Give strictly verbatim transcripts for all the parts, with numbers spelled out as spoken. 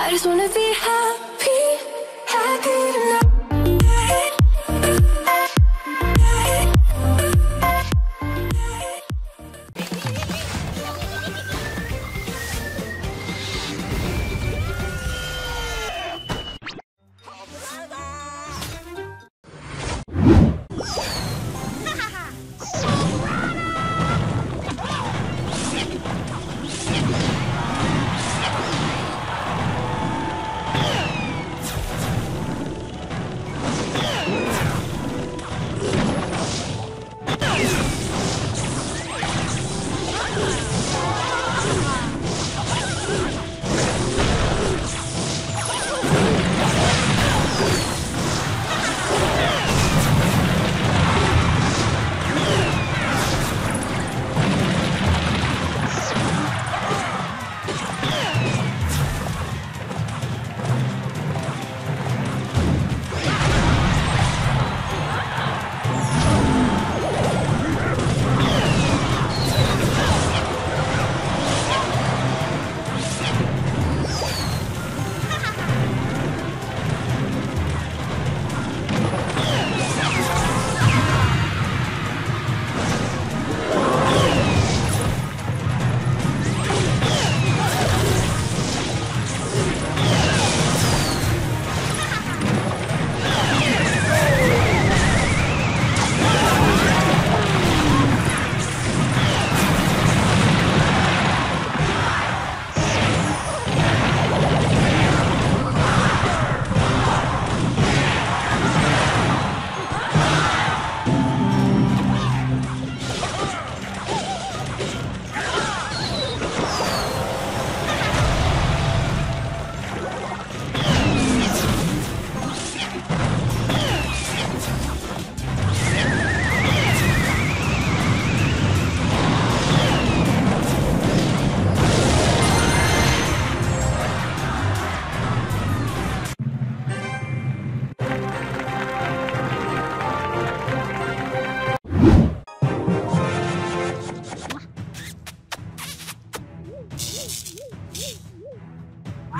I just wanna be happy, happy tonight.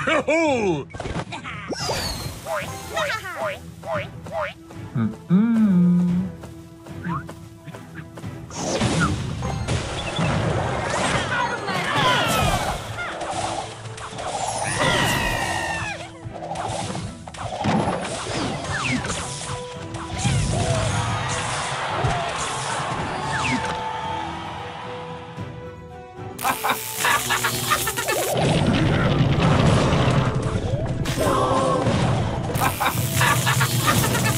Ho Ha ha ha ha ha ha!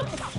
You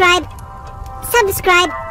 subscribe, subscribe.